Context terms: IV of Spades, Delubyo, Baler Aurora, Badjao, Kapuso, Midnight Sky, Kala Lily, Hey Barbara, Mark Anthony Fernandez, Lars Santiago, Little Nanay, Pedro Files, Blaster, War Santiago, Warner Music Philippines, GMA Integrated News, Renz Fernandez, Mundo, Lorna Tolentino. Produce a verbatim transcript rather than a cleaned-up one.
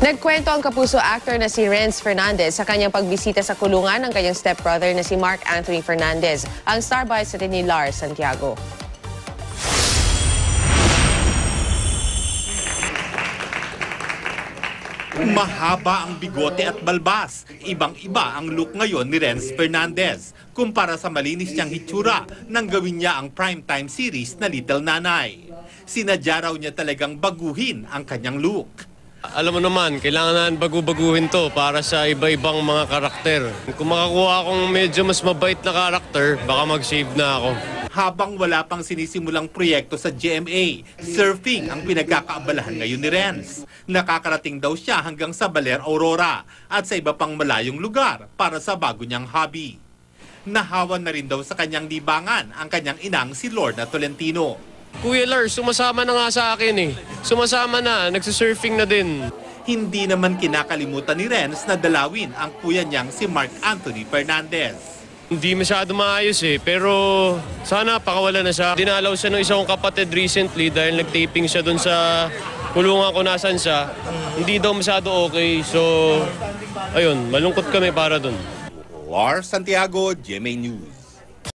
Nagkwento ang Kapuso actor na si Renz Fernandez sa kanyang pagbisita sa kulungan ng kanyang stepbrother na si Mark Anthony Fernandez. Ang starbites natin ni Lars Santiago. Mahaba ang bigote at balbas. Ibang-iba ang look ngayon ni Renz Fernandez kumpara sa malinis niyang hitsura nang gawin niya ang primetime series na Little Nanay. Sinadya raw niya talagang baguhin ang kanyang look. Alam mo naman, kailangan bagu-baguhin to para sa iba-ibang mga karakter. Kung makakuha akong medyo mas mabait na karakter, baka mag-shave na ako. Habang wala pang sinisimulang proyekto sa G M A, surfing ang pinagkakaabalahan ngayon ni Renz. Nakakarating daw siya hanggang sa Baler Aurora at sa iba pang malayong lugar para sa bago niyang hobby. Nahawan na rin daw sa kanyang libangan ang kanyang inang si Lorna Tolentino. Kuya Lars, sumasama na nga sa akin eh. Sumasama na, nagsusurfing na din. Hindi naman kinakalimutan ni Renz na dalawin ang kuya niyang si Mark Anthony Fernandez. Hindi masyado maayos eh, pero sana pakawala na siya. Dinalaw siya ng isa kong kapatid recently dahil nagtaping siya doon sa kulungan ko nasan siya. Hindi daw masyado okay, so ayun, malungkot kami para doon. War Santiago, G M A News.